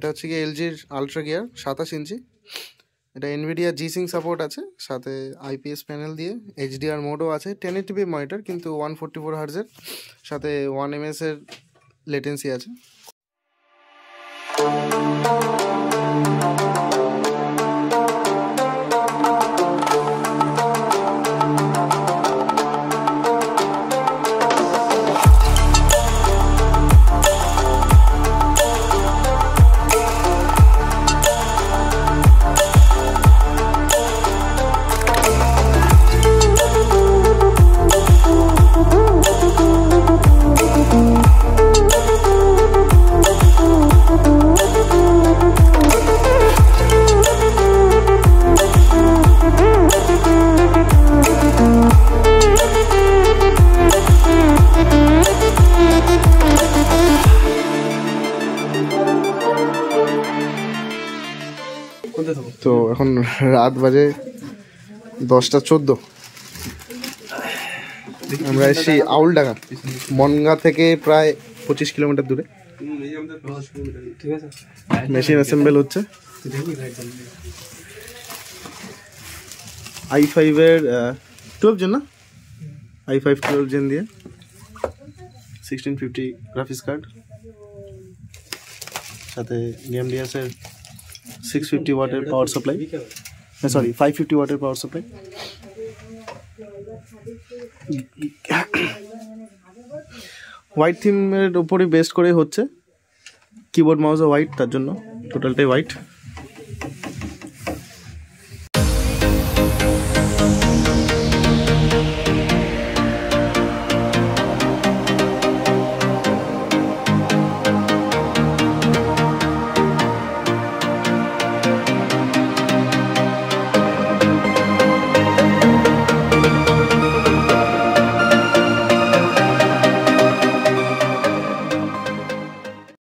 এটা হচ্ছে কি এলজির আলট্রা গিয়ার 27 ইঞ্চি এটা এনভিডিয়া জি সিঙ্ক সাপোর্ট আছে সাথে আইপিএস প্যানেল দিয়ে এইচডিআর মোডও আছে 1080p মনিটর কিন্তু 144 Hz এর সাথে 1 ms এর লেটেন্সি আছে तो अखन रात बजे 10टा 14 আমরা এসেছি আউলডাঙ্গা মনগা থেকে প্রায় 25 কিলোমিটার দূরে মেশিন অ্যাসেম্বল হচ্ছে i5 এর 12 জেন না i5 12 জেন দিয়ে 1650 গ্রাফিক্স কার্ড সাথে এমডিএস এর 650 watt power supply sorry 550 watt power supply white theme ऊपर ही बेस्ट करे होच्छे कीबोर्ड माउस व्हाइट तार जन्य टोटालटाई व्हाइट